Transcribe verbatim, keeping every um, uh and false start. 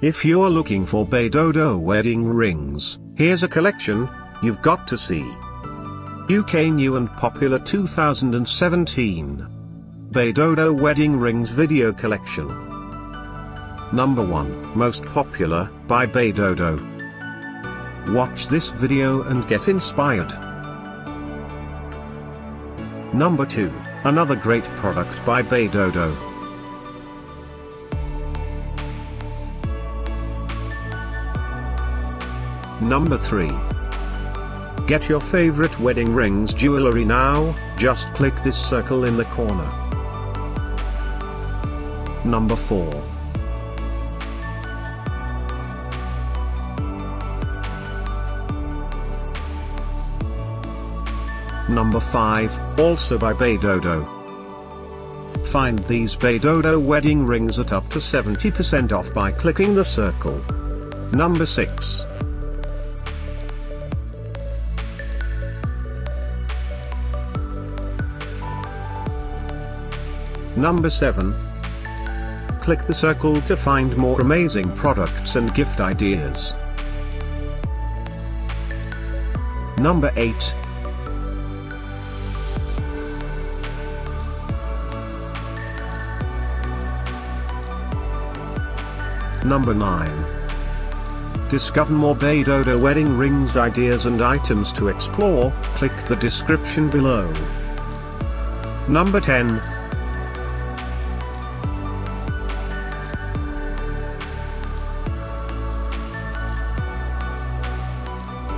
If you're looking for Beydodo wedding rings, here's a collection you've got to see. U K new and popular two thousand seventeen Beydodo wedding rings video collection. Number one, most popular, by Beydodo. Watch this video and get inspired. Number two, another great product by Beydodo. Number three. Get your favorite wedding rings jewelry now, just click this circle in the corner. Number four. Number five, also by Beydodo. Find these Beydodo wedding rings at up to seventy percent off by clicking the circle. Number six. Number seven. Click the circle to find more amazing products and gift ideas. Number eight. Number nine. Discover more Beydodo wedding rings ideas and items to explore, click the description below. Number ten.